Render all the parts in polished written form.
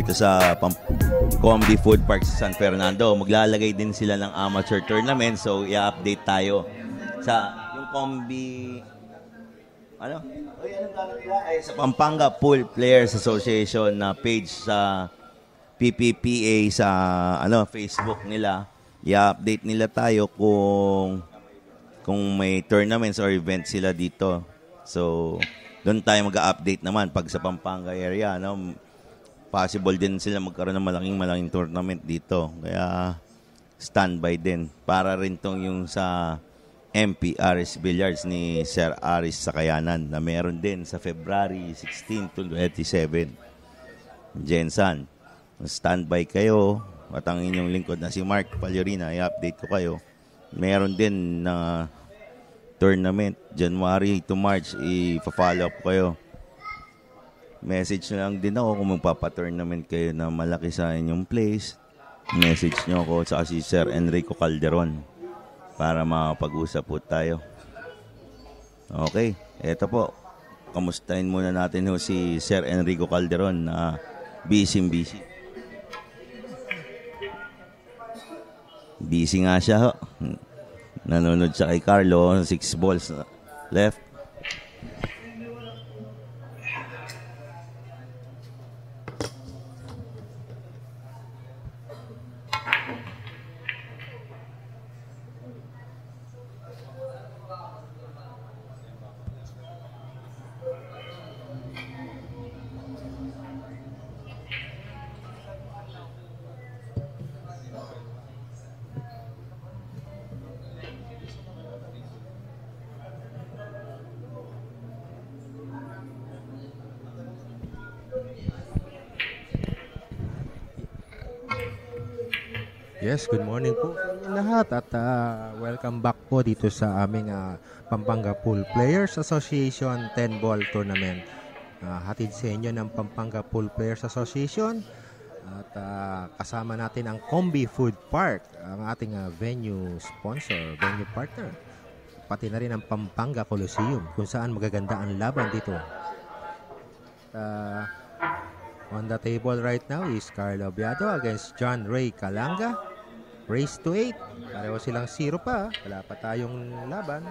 dito sa Combi Food Park sa San Fernando. Maglalagay din sila ng amateur tournament, so i-update tayo sa yung Combi ano? Ay sa Pampanga Pool Players Association na page sa PPPA sa ano Facebook nila. I-update nila tayo kung may tournaments or events sila dito. So doon tayo mag-update naman pag sa Pampanga area, no? Possible din sila magkaroon ng malaking tournament dito. Kaya standby din. Para rin tong yung sa MP Aris Billiards ni Sir Aris sa Kayanan na meron din sa February 16 to 27. Gen San, standby kayo at ang inyong lingkod na si Mark Palurina, i-update ko kayo. Meron din na tournament, January to March, i-follow up kayo. Message nyo lang din ako kung magpapa-tournament kayo na malaki sa inyong place. Message nyo ako sa si Sir Enrico Calderon para makapag-usap po tayo. Okay, eto po. Kamustahin muna natin ho si Sir Enrico Calderon na busy. Busy nga siya ho. Nanonood siya kay Carlo. 6 balls left. Yes, good morning po lahat at welcome back po dito sa aming Pampanga Pool Players Association 10-ball tournament. Hatid sa inyo ng Pampanga Pool Players Association at kasama natin ang Combi Food Park, ang ating venue sponsor, venue partner. Pati na rin ang Pampanga Coliseum kung saan magaganda ang laban dito. On the table right now is Carlo Biado against John Rey Calangga. Race to 8. Pareho silang 0 pa. Wala pa tayong laban.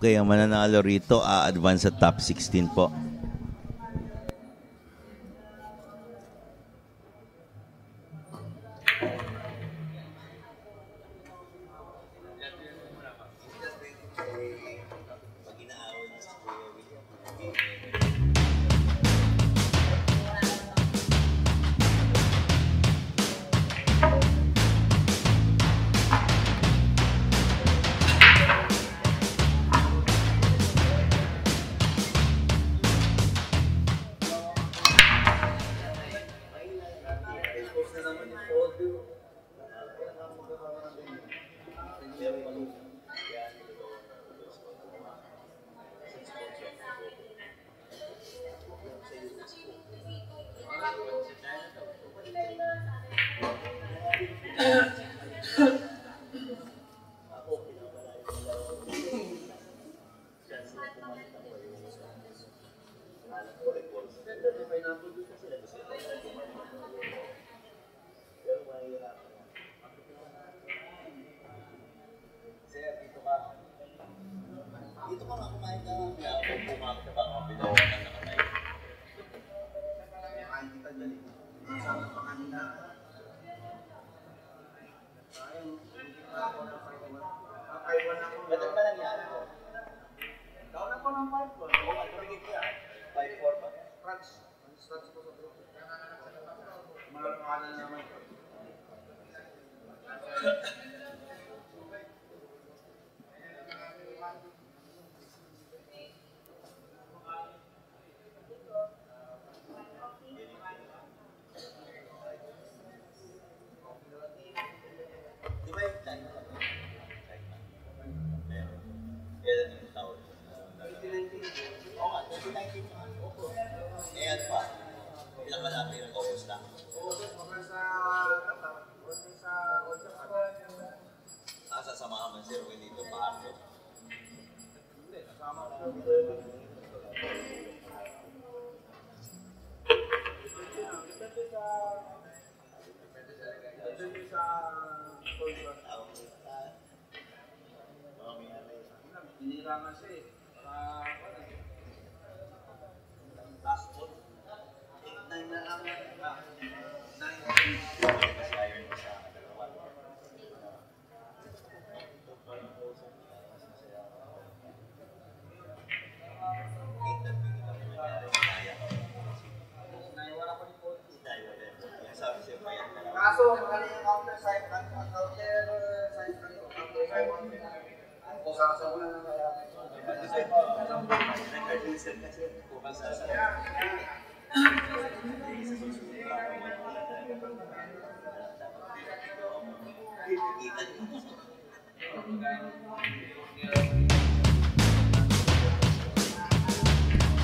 Okay, ang mananalo rito a-advance sa top 16 po.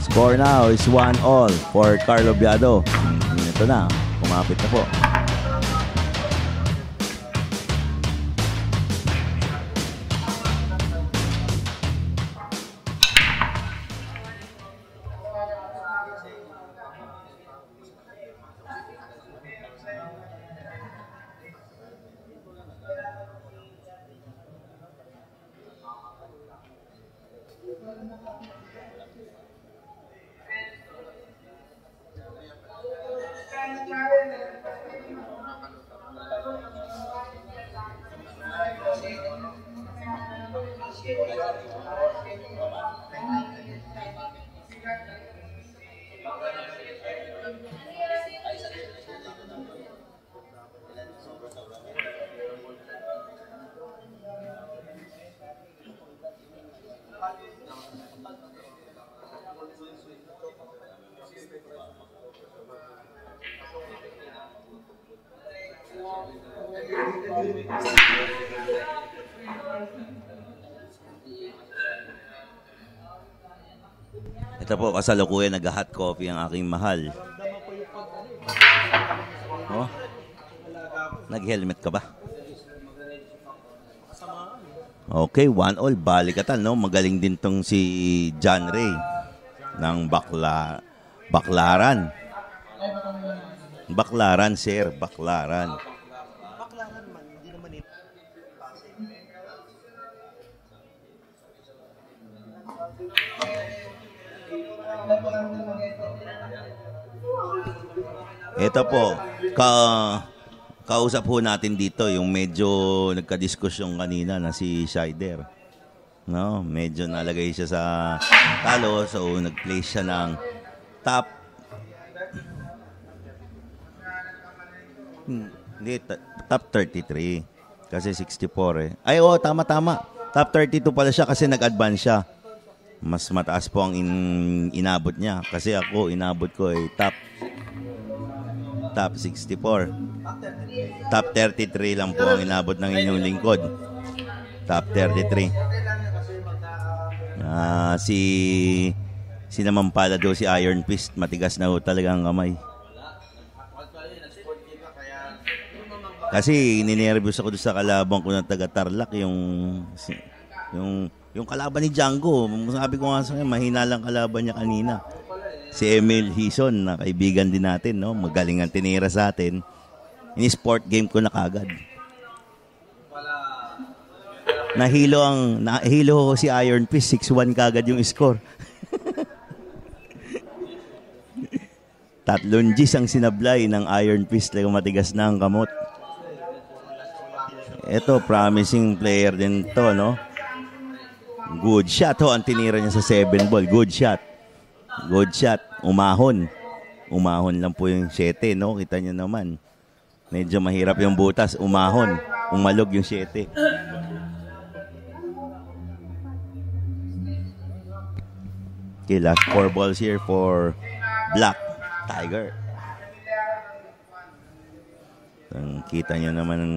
Score now is 1-1 for Carlo Biado. Ito na, kumapit na po. Ito po, kasalukuyan nag-hot coffee ang aking mahal. Oh, nag-helmet ka ba? Okay, 1-1. Balikatan, no? Magaling din tong si John Rey ng Baclaran. Baclaran, sir. Baclaran. Ito po, kausap po natin dito yung medyo nagka-diskusyon kanina na si Shider. No, medyo nalagay siya sa talo, so nag-play siya ng top. Hindi, top 33. Kasi 64 eh. Ay, oo, tama-tama. Top 32 pala siya kasi nag-advance siya. Mas mataas po ang inabot niya. Kasi ako, inabot ko ay top 64. Top 33 lang po ang inabot ng inyong lingkod. Top 33. Si naman pala do si Iron Fist. Matigas na ho talaga ang kamay. Kasi ninervyos ako doon sa kalabang ko ng taga-Tarlac. Yung kalaban ni Django, sabi ko nga sa kanya, mahina lang kalaban niya kanina. Si Emil Hison, na kaibigan din natin, no? Magaling ang tinira sa atin. In-sport game ko na kagad. Nahilo si Iron Fist, 6-1 kagad yung score. Tatlong G's ang sinablay ng Iron Fist, talagang matigas na ang kamot. Ito, promising player din to, no? Good shot ho, ang tinira niya sa 7 ball. Good shot. Good shot. Umahon. Umahon lang po yung 7, no? Kita niyo naman. Medyo mahirap yung butas. Umahon. Umalog yung 7. Okay, last 4 balls here for Black Tiger. Kita niyo naman ang...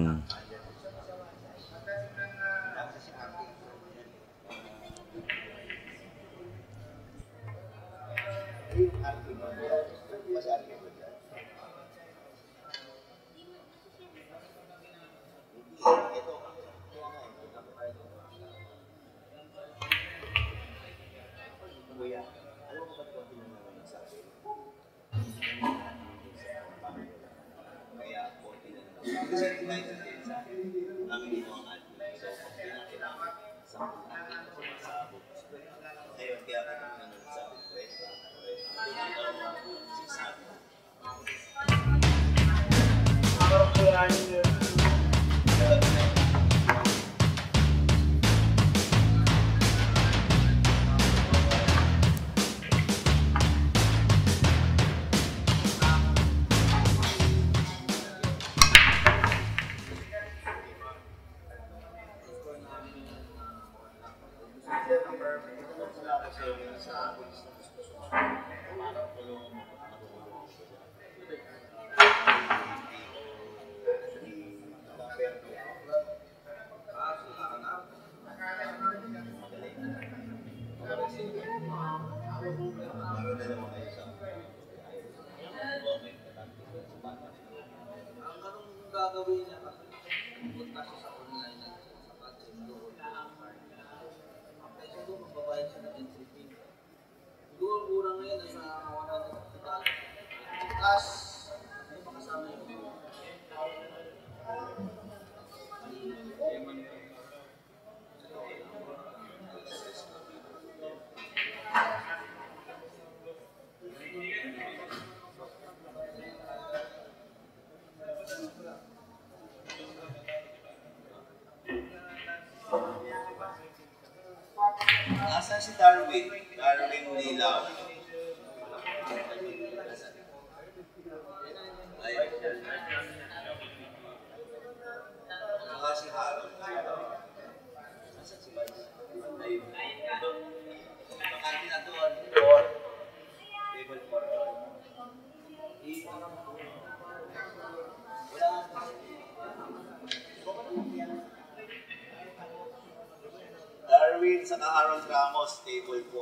Si Darwin Lilaw. Wala si Harold. Nasa si Vice. Bakante na doon. Table 4. Wala nga. Darwin sa Harold Ramos, table 4.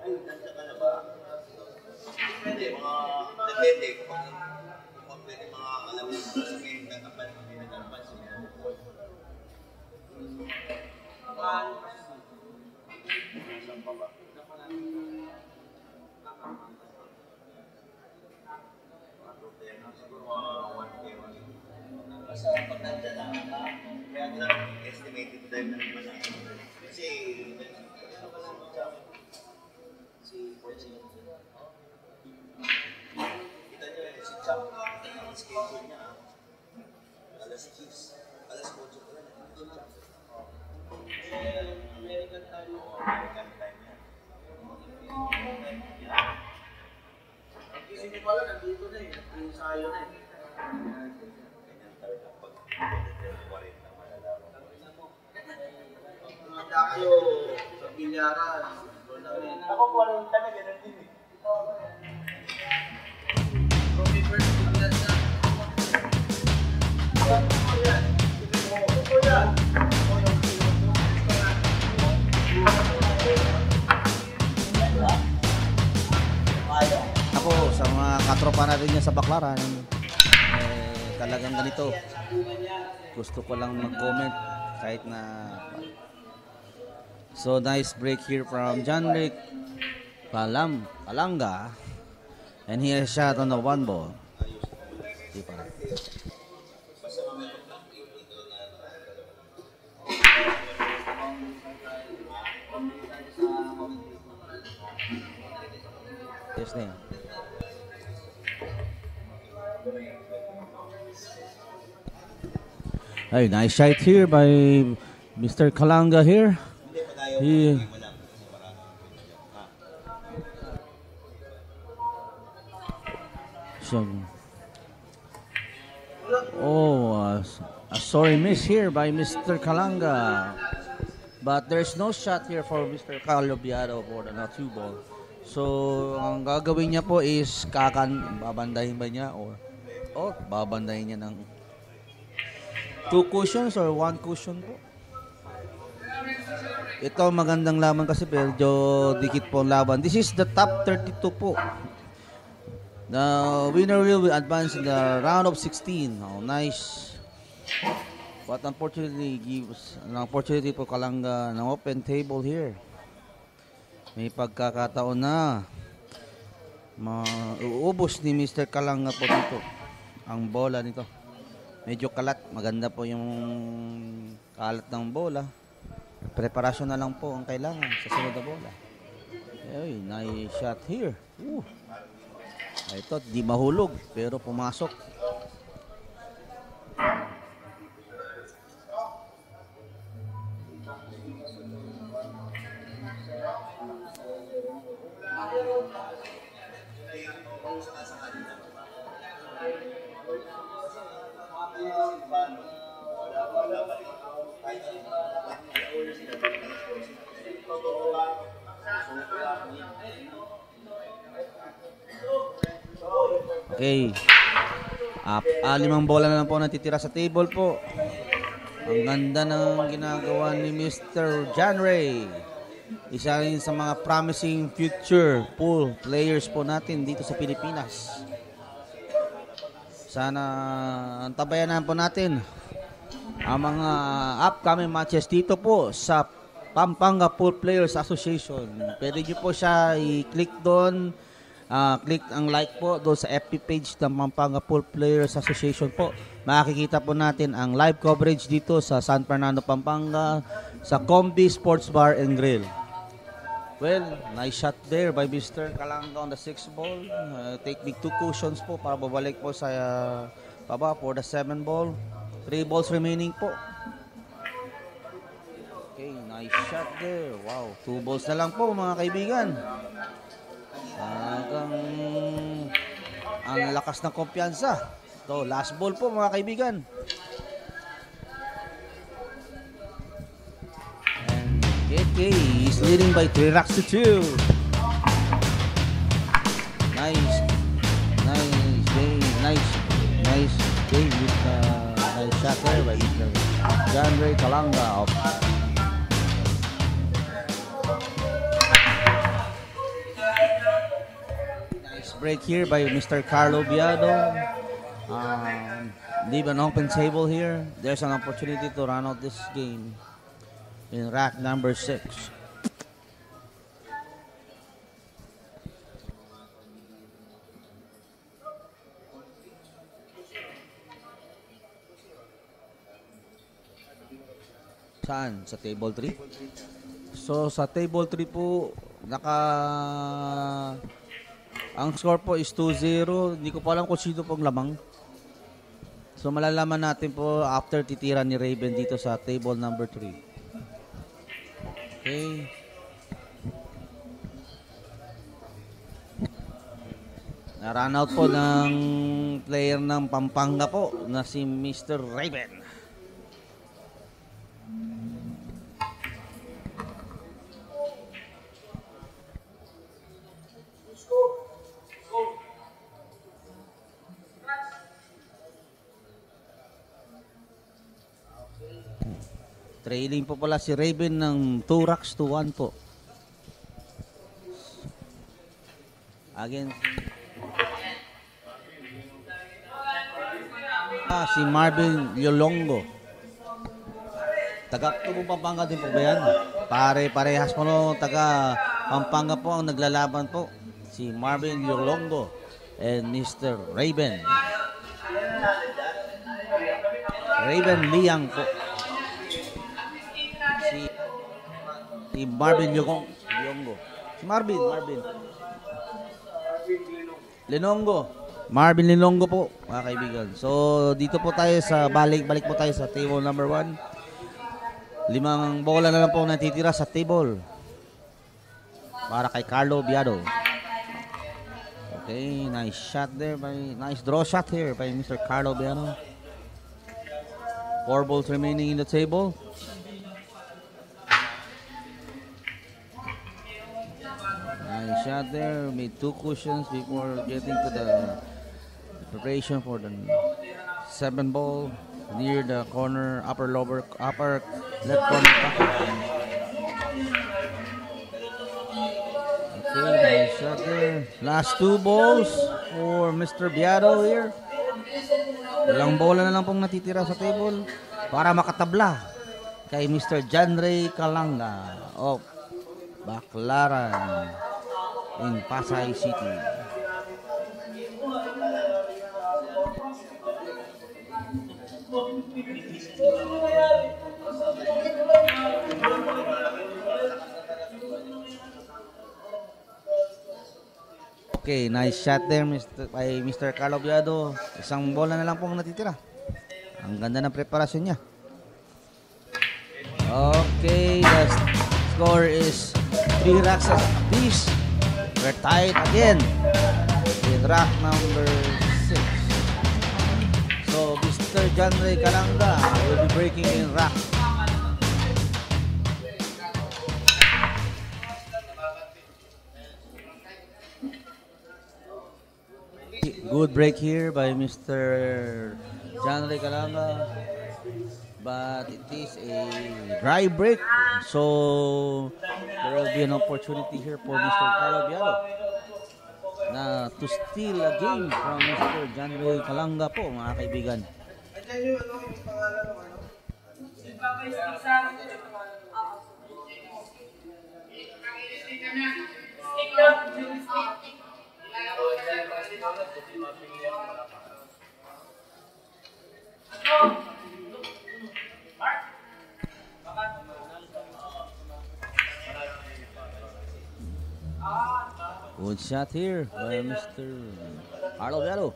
Ay, nandiyan ka na ba? Pwede, mga depende. Kung pwede mga kalawin sa sabihin, natapan mo din ang pansin mo. Saan pa ba? Siguro mga 1K. Basta pag nandiyan lang, kaya lang estimated time na naman lang. Kasi, ano ka lang sa akin? Si Porcine. Kita nyo yun, si Chap, kita nyo ang schedule niya. Alas 6, alas 8 ko lang. American time o American time yan. Kasi hindi pala, nandito na eh. Nag-insayo na eh. Kaya kayo sa bilyaran. Ako po rin talaga, ganun din eh. Coffee first, bilyaran na. Ako yan. Ako yan. Ako yung ako, sa mga katropa na rin niya sa Baclaran, eh, talagang ganito. Gusto ko lang mag-comment kahit na... So nice break here from John Rey Calangga, and he has shot on the one ball. His name. Hey, nice shot here by Mr. Calangga here. He a sorry miss here by Mr. Calangga, but there's no shot here for Mr. Carlo Biado for the not two ball. So ang gagawin niya po is babandahin ba niya or babandahin niya ng 2 cushions or 1 cushion po. Ito magandang laban kasi pero dikit po laban. This is the top 32 po. The winner will advance in the round of 16. Oh, nice. But unfortunately gives an opportunity po Calangga ng open table here. May pagkakataon na Mauubos ni Mr. Calangga po dito ang bola nito. Medyo kalat, maganda po yung kalat ng bola. Preparasyon na lang po ang kailangan sa sunod na bola. Ay, nice shot here. Ito, di mahulog pero pumasok. Okay. Limang bola na lang po natitira sa table po. Ang ganda ng ginagawa ni Mr. John Rey. Isa rin sa mga promising future pool players po natin dito sa Pilipinas. Sana antabayan na po natin ang mga upcoming matches dito po sa Pampanga Pool Players Association. Pwede nyo po siya i-click doon. Click ang like po doon sa FB page ng Pampanga Pool Players Association po. Makikita po natin ang live coverage dito sa San Fernando, Pampanga, sa Combi Sports Bar and Grill. Well, nice shot there by Mr. Calangga on the 6th ball. Take big 2 cushions po para babalik po sa baba for the 7 ball. 3 balls remaining po. Okay, nice shot there. Wow, 2 balls na lang po mga kaibigan. Ang lakas ng kumpiyansa. Ito, last ball po mga kaibigan. And KK is leading by 3 racks to 2. Nice. Nice day. Nice. Nice day with the nice shot there by John Rey Calangga of break here by Mr. Carlo Biado. Leave an open table here. There's an opportunity to run out this game in rack number 6. Saan? Sa table 3? So sa table 3 po, ang score po is 2-0. Hindi ko pa alam kung sino pong lamang. So malalaman natin po after titira ni Raven dito sa table number 3. Okay. Na-run out po ng player ng Pampanga po na si Mr. Raven. Trailing po pala si Raven ng 2 racks to 1 po. Again. Si Marvin Lenongo. Taga po Pampanga din po ba yan? Pare-parehas po no, taga Pampanga po ang naglalaban po. Si Marvin Lenongo and Mr. Raven. Raven Liang po. Si Marvin Lenongo. Marvin Lenongo po, mga kaibigan. So, dito po tayo sa balik po tayo sa table number 1. 5 bola na lang po natitira sa table. Para kay Carlo Biado. Okay, nice shot there. Nice draw shot here by Mr. Carlo Biado. 4 balls remaining in the table. Shot there, made 2 cushions before getting to the preparation for the 7 ball near the corner, upper left corner pocket. Okay, nice shot there. Last 2 balls for Mr. Biado here. Ilang bola na lang pong natitira sa table para makatabla kay Mr. John Rey Calangga of Baclaran in Pasai City. Okay, nice shot there by Mr. Carlo Biado. Isang bola na lang pong natitira. Ang ganda ng preparasyon niya. Okay, the score is 3 racks apiece. We're tied again in rack number 6. So Mr. John Rey Calangga will be breaking in rack. Good break here by Mr. John Rey Calangga, but it is a dry break, so there will be an opportunity here for Mr. Carlo Biado na to steal a game from Mr. John Rey Calangga po, mga kaibigan. Good shot here by Mr. Carlo Biado.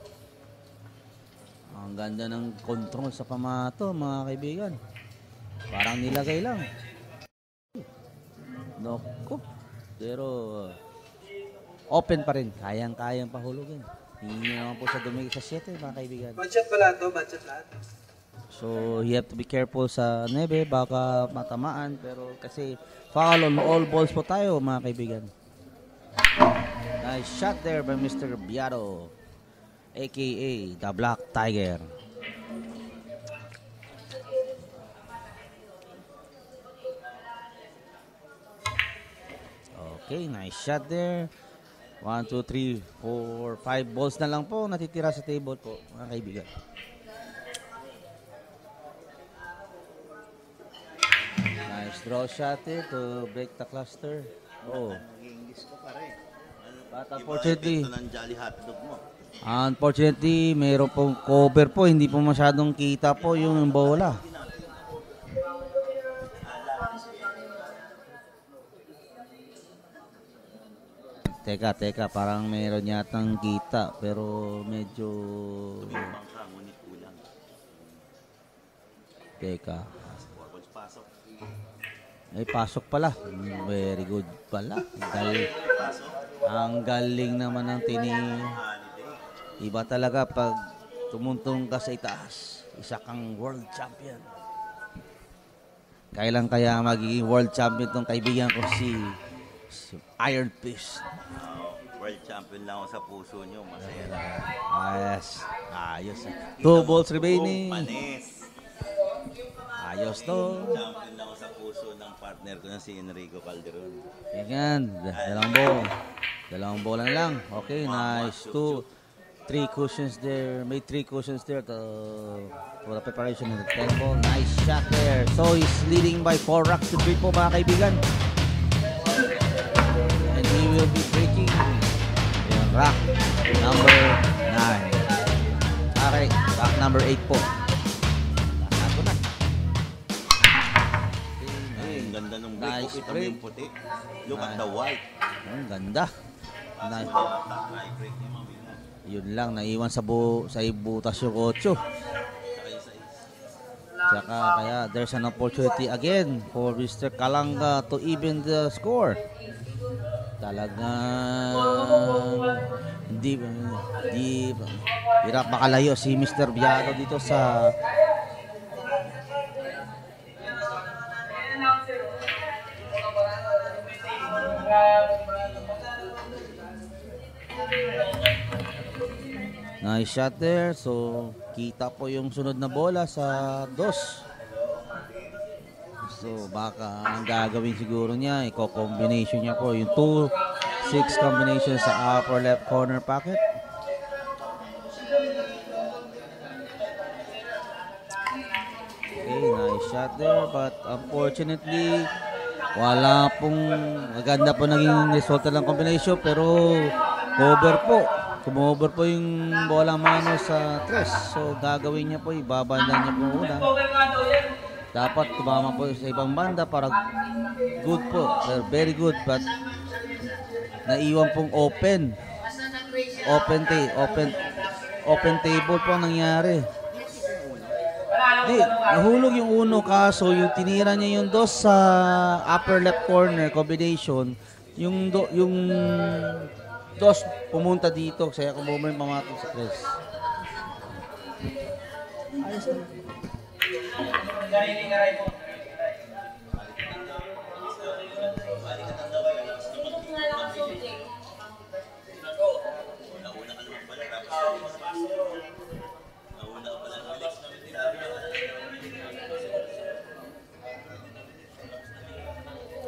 Ang ganda ng control sa pamato, mga kaibigan. Parang nilagay lang. Noko. Pero open pa rin. Kayang-kayang pahulugin. Hindi naman po sa dumigil sa 7, mga kaibigan. Budget pala ito, budget lahat. So, you have to be careful sa 9, baka matamaan, pero kasi foul on all balls po tayo, mga kaibigan. Nice shot there by Mr. Biado, a.k.a. the Black Tiger. Okay, nice shot there. 1, 2, 3, 4, 5 balls na lang po natitira sa table po, mga kaibigan. Draw shot here to break the cluster. Oh. But unfortunately, mayroon pong cover po. Hindi po masyadong kita po yung bola. Teka. Parang mayroon yatang kita. Pero medyo... Teka. Ay, pasok pala. Very good pala. Ang galing naman ng tini. Iba talaga pag tumuntong ka sa itaas. Isa kang world champion. Kailan kaya magiging world champion tong kaibigan ko si Iron Fist? World champion lang ako sa puso nyo. Masaya lang. Ayos. 2 balls remaining. Ayos to. Champion lang ako sa puso ng partner ko na si Enrico Calderon. Ayan, dalawang bola lang. Okay, nice. 3 cushions there. May 3 cushions there for the preparation of the 10 ball. Nice shot there. So he's leading by 4 racks to 3 po, mga kaibigan. And he will be breaking yung rack number 9. Alright, rack number 8 po. Ganda ng break. Nice break. Yung puti. Look at the white. Ang ganda. Nice. Yun lang. Naiwan sa ibutas yung 8. Tsaka kaya there's an opportunity again for Mr. Calangga to even the score. Talagang hindi hirap makalayo si Mr. Biado dito sa nice shot there. So kita po yung sunod na bola sa 2. So baka ang gagawin siguro niya, i-combination niya po yung 2-6 combination sa upper left corner pocket. Okay, nice shot there, but unfortunately wala pong, maganda po naging resulta ng combination pero cover po Kumover po yung bola mano sa tres. So gagawin niya po, ibabanda niya po una. Dapat tumama po sa ibang banda para good po. They're very good but naiwan pong open. Open table po ang nangyari. Di, nahulog yung uno kaso yung tinira niya yung dos sa upper left corner combination. Yung dos pumunta dito kaya kumuha yung pamatok sa tres.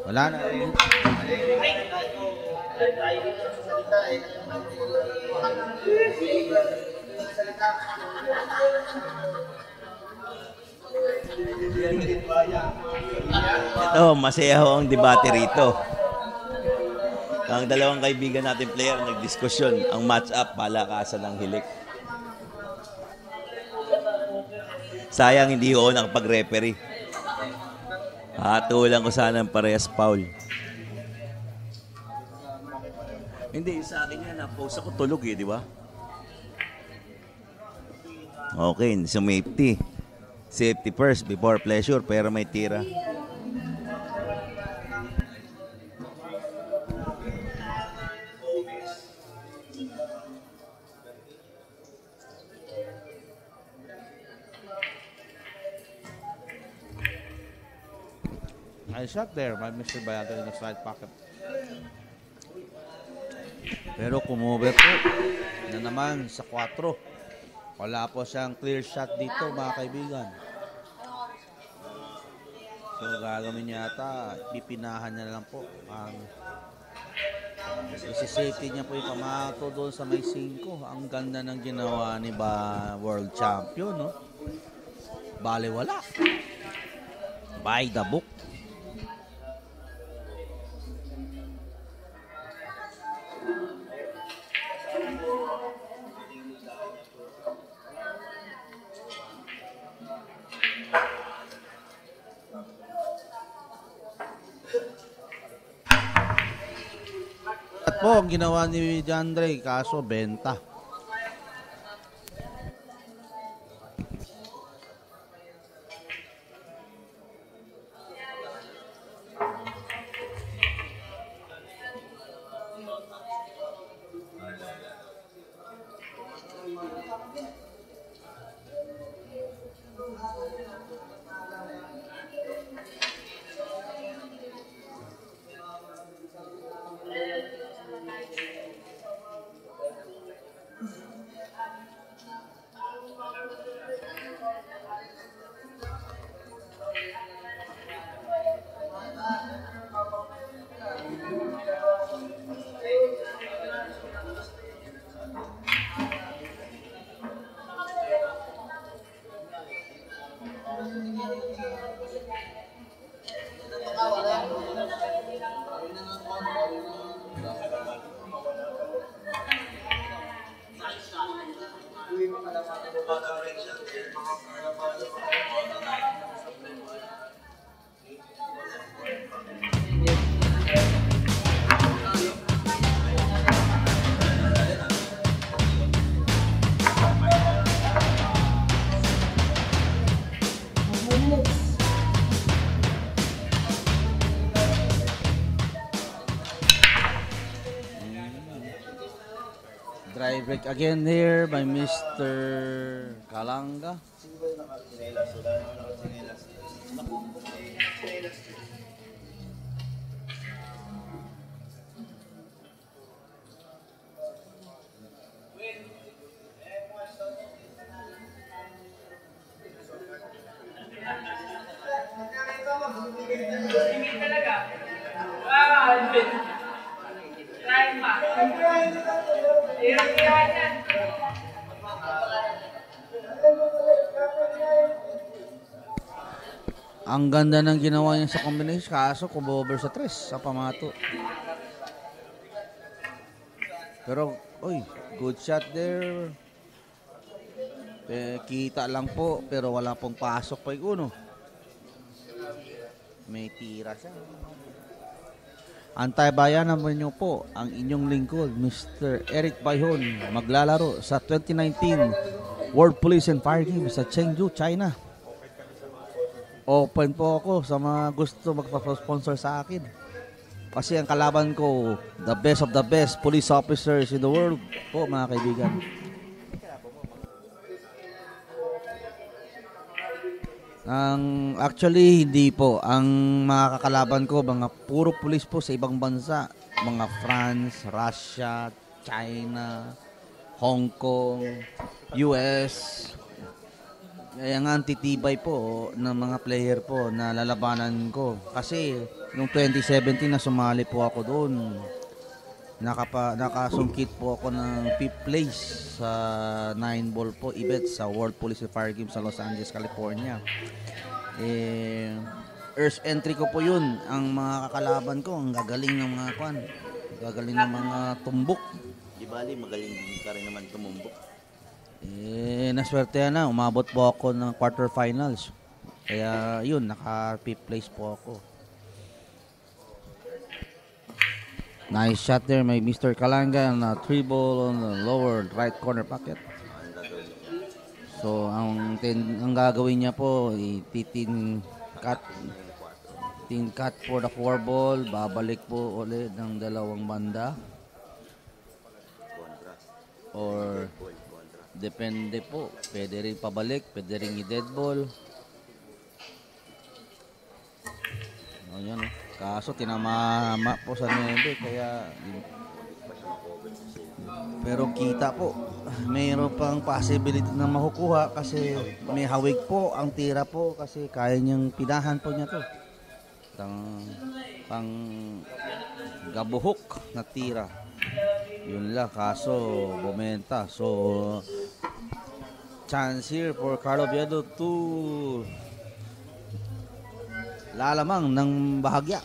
Wala na. Ito, masaya ho ang debate rito. Ang dalawang kaibigan natin player nagdiskusyon ang match-up, palakasan ng hilik. Sayang hindi ho nakapag-referee. Hatulang ko sana ang parehas foul. Hindi, sa akin yan, na-pose ako tulog eh, di ba? Okay, sumipti. Safety first before pleasure, pero may tira. Nice shot there by Mr. Bayado in the side pocket. Pero kumover po na naman sa 4. Wala po siyang clear shot dito mga kaibigan. So gagawin niya ata, pipinahan niya lang po. Isi-safety niya po yung pamato doon sa may 5. Ang ganda ng ginawa ni ba world champion, no? Bale wala. By the book. Po ang ginawa ni John Rey kaso benta. Break again here by Mr. Calangga. Ang ganda ng ginawa niya sa combination, kaso kumover sa tres, sa pamato. Pero, oy, good shot there. Kita lang po, pero wala pong pasok pa yung uno. May tira siya. Antabayan naman nyo po ang inyong lingkod, Mr. Eric Bayon, maglalaro sa 2019 World Police and Fire Games sa Chengdu, China. Open po ako sa mga gusto magpa-sponsor sa akin. Kasi ang kalaban ko, the best of the best police officers in the world po, mga kaibigan. Actually, hindi po. Ang mga kakalaban ko, mga puro pulis po sa ibang bansa. Mga France, Russia, China, Hong Kong, US. Kaya nga, titibay po ng mga player po na lalabanan ko. Kasi, noong 2017 na sumali po ako doon, nakasungkit po ako ng 5th place sa 9-ball po event sa World Police and Fire Games sa Los Angeles, California. First entry ko po yun. Ang mga kakalaban ko, ang gagaling ng mga kwan. Gagaling ng mga tumbok. Di bali, magaling din ka rin naman tumumbok. Naswerte na. Umabot po ako ng quarterfinals. Kaya yun, naka-5th place po ako. Nice shot there by Mr. Calangga on a 3-ball on the lower right corner pocket. So, ang gagawin niya po, tin cut for the 4-ball, babalik po ulit ng dalawang banda. Or, depende po, pwede rin pabalik, pwede rin i-dead ball. O yan, kaso tinamama po sa 9, kaya pero kita po mayroon pang possibility na makukuha kasi may hawig po ang tira po kasi kaya niyang pinahan po niya to pang gabuhok na tira yun lang, kaso bumenta. So chance here for Carlo Biado to lalamang ng bahagya.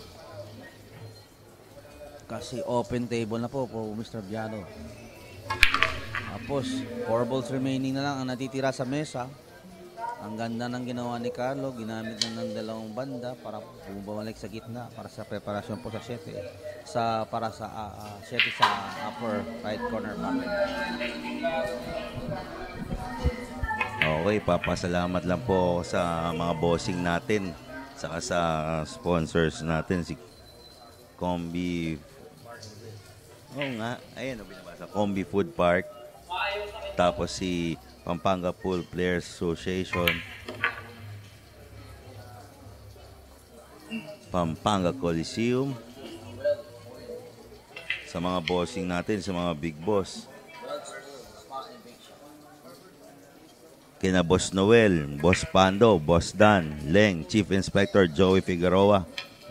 Kasi open table na po po Mr. Biado. Tapos, 4 balls remaining na lang ang natitira sa mesa. Ang ganda ng ginawa ni Carlo. Ginamit na ng dalawang banda para bumalik sa gitna para sa preparasyon po sa 7. Para sa 7 sa upper right corner pocket. Okay, papasalamat lang po sa mga bossing natin. Saka sa sponsors natin si Combi. Oo nga, ayan, binabasa. Combi Food Park. Tapos si Pampanga Pool Players Association. Pampanga Coliseum. Sa mga bossing natin, sa mga big boss. Kina Boss Noel, Boss Pando, Boss Dan, Leng, Chief Inspector Joey Figueroa.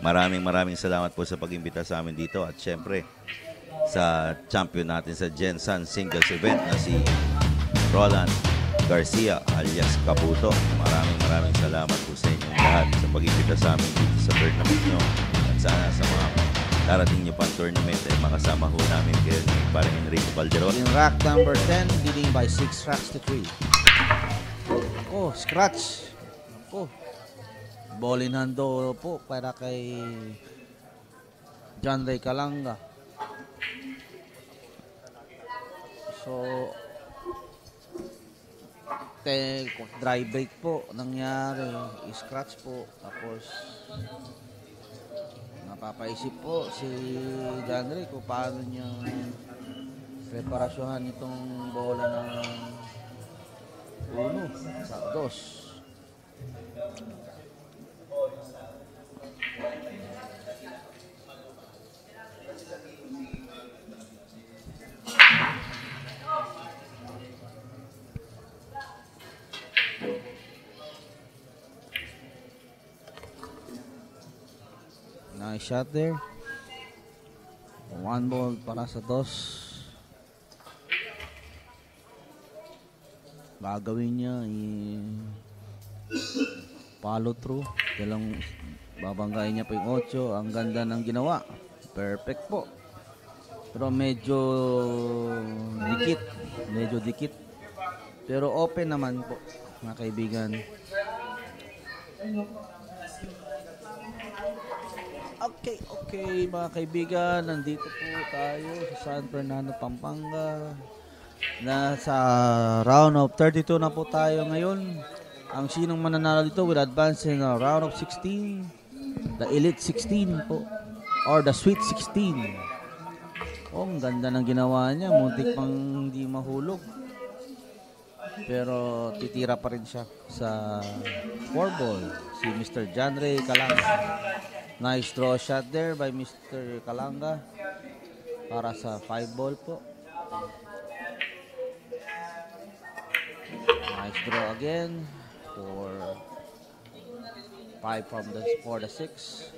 Maraming salamat po sa pag-imbita sa amin dito at syempre sa champion natin sa Gen San Singles Event na si Roland Garcia alias Caputo. Maraming salamat po sa inyong lahat sa pag-imbita sa amin dito sa tournament nyo. At sana sa mga darating nyo pang tournament ay makasama ho namin kay parang Enrico Calderon. In rack number 10, leading by 6 racks to 3. Oh, scratch. Oh. Bolinando po para kay John Rey Calangga. So dry break po nangyari, scratch po, tapos napapaisip po si John Rey kung paano niya preparasyonan itong bola ng 1, 2. Nice shot there. 1 ball para sa 2. Gagawin niya follow through. Dalang babanggain niya pa yung 8. Ang ganda ng ginawa. Perfect po. Pero medyo dikit. Pero open naman po, mga kaibigan. Okay, mga kaibigan, nandito po tayo sa San Fernando, Pampanga. Nasa round of 32 na po tayo ngayon. Ang sinong mananalo dito will advance in the round of 16, the elite 16 po, or the sweet 16. Oh, ang ganda ng ginawa niya, muntik pang hindi mahulog. Pero titira pa rin siya sa 4 ball, si Mr. John Rey Calangga. Nice draw shot there by Mr. Calangga para sa 5 ball po. Nice draw again for 5 from the 4 to 6.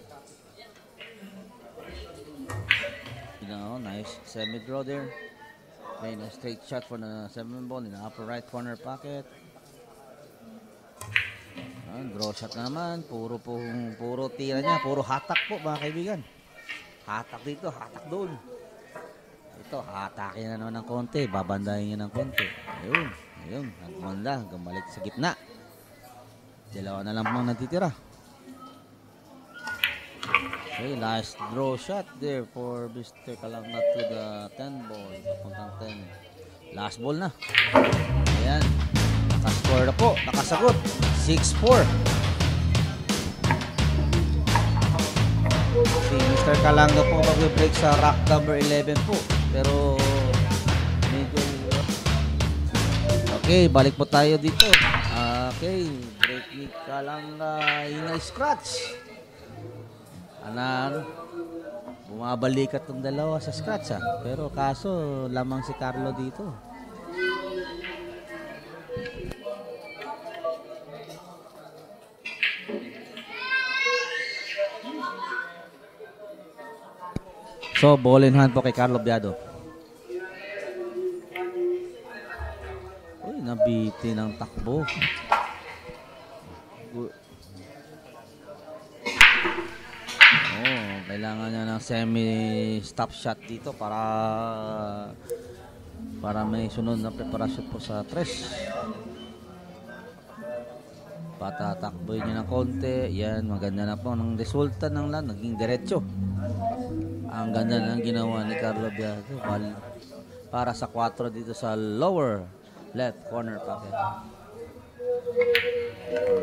You know, nice semi draw there. Made a straight shot for the 7 ball in the upper right corner pocket. Draw shot naman, puro tira niya, puro hatak po mga kaibigan. Hatak dito, hatak doon. Ito, hatakin na naman ng konti, babandahin niya ng konti. Ayun, nagmanda, gumalik sa gitna. Dalawa na lang pang natitira. Okay, last draw shot there for Mr. Calangga to the 10 ball. Papuntang 10. Last ball na. Ayan. Nakascore na po, nakasagot. 6-4. Si Mr. Calangga po mag-break sa rack number 11 po. Pero medyo... Okay, balik po tayo dito. Okay, break ni Calangga in a scratch. Anan, bumabalikat ng dalawa sa scratch ha. Pero kaso lamang si Carlo dito. So, ball in hand po kay Carlo Biado. Uy, nabiti ng takbo. Oh, kailangan niya ng semi-stop shot dito para may sunod na preparasyon po sa tres. Patatakboy niya ng konti. Yan, maganda na po ng resulta ng land. Naging diretso. Ang ganda ng ginawa ni Carlo Biado para sa 4 dito sa lower left corner pocket.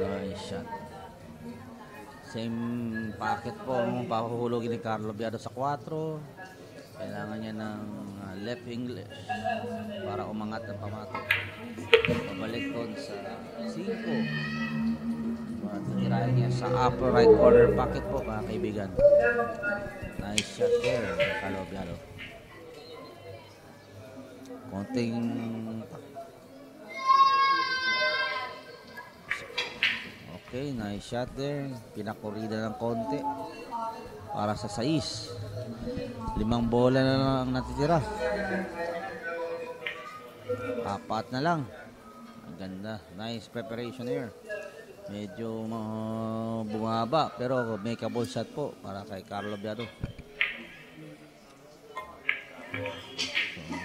Nice shot. Same pocket po ang pahuhulogin ni Carlo Biado sa 4. Kailangan niya ng left English para umangat ng pamato. Pabalik doon sa 5. Tirahin niya sa upper right corner pocket po mga kaibigan. Nice shot there, Carlo Biado. Konting okay, nice shot there. Pinakurida ng konti para sa 6. 5 bola na lang natitira. 4 na lang. Ang ganda, nice preparation here. Medyo bumaba pero may kaball shot po para kay Carlo Biado. So,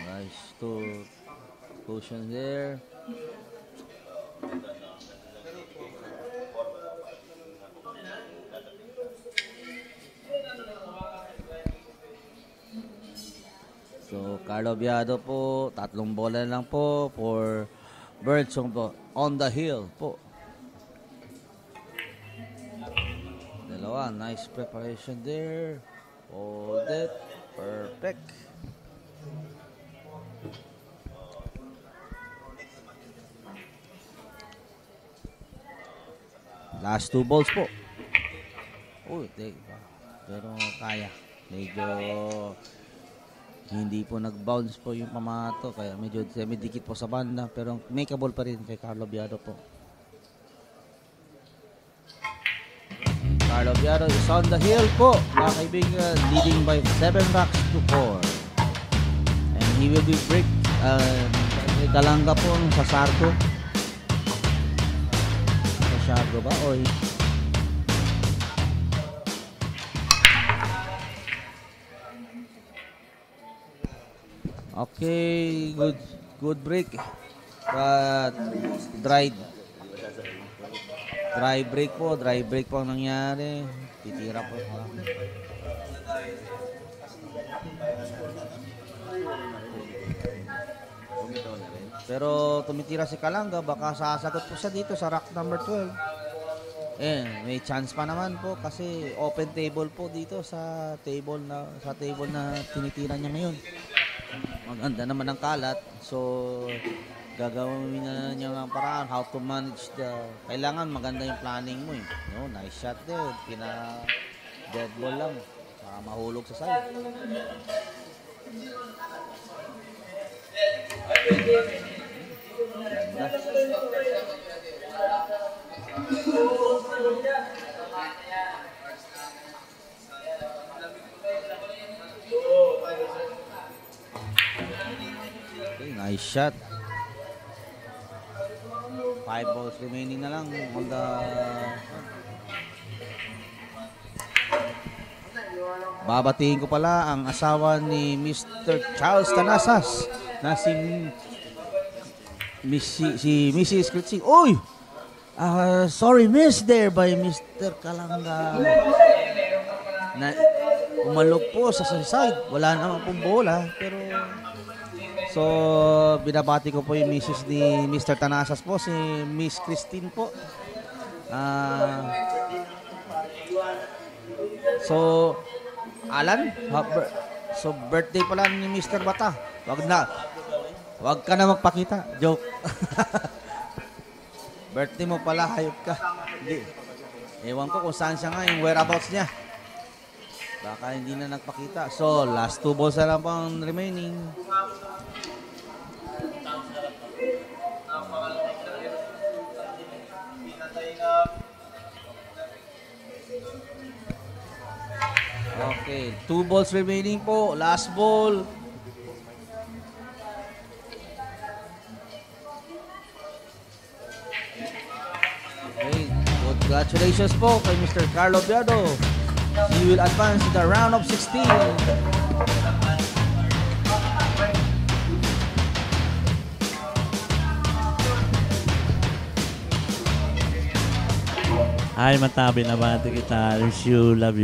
nice cushion there. So Carlo Biado po, 3 bola lang po for Birdsong po on the hill po. Nice preparation there. Hold it. Perfect. Last 2 balls po. Uy, pero kaya. Medyo hindi po nag-bounce po yung pamato. Kaya medyo dikit po sa banda. Pero makeable pa rin kay Carlo Biado po. Carlo Biado is on the hill po, mga kaibigan, leading by 7 racks to 4. And he will be break, Calangga po sa Sargo. Sa Sargo ba? Oy. Okay, good break. Dry break po ang nangyari. Titira po. Pero tumitira si Calangga, baka sasagot po siya dito sa rack number 12. May chance pa naman po kasi open table po dito sa table na tinitira niya ngayon. Maganda naman ang kalat. So, gagawin na niya ng paraan. How to manage the... Kailangan maganda yung planning mo eh. No, nice shot din. Pina-dead ball lang. Saka mahulog sa side. Okay, nice shot. 5 balls remaining na lang on the babatiin ko pala ang asawa ni Mr. Charles Tanasas na si Mrs. Christine. Oy! Sorry miss there by Mr. Calangga. Na umalog po sa side. Wala naman pong bola pero so, binabati ko po yung misis ni Mr. Tanasas po, si Miss Christine po. So, birthday pala ni Mr. Bata. Wag ka na magpakita. Joke. Birthday mo pala, hayop ka. Hindi. Ewan ko kung saan siya nga, yung whereabouts niya. Baka hindi na nagpakita. So, last 2 balls na lang po ang remaining. Okay, 2 balls remaining po. Last ball. Okay, congratulations po kay Mr. Carlo Biado. He will advance to the round of 16. Ay, matabi na ba ito kita. I wish you love you.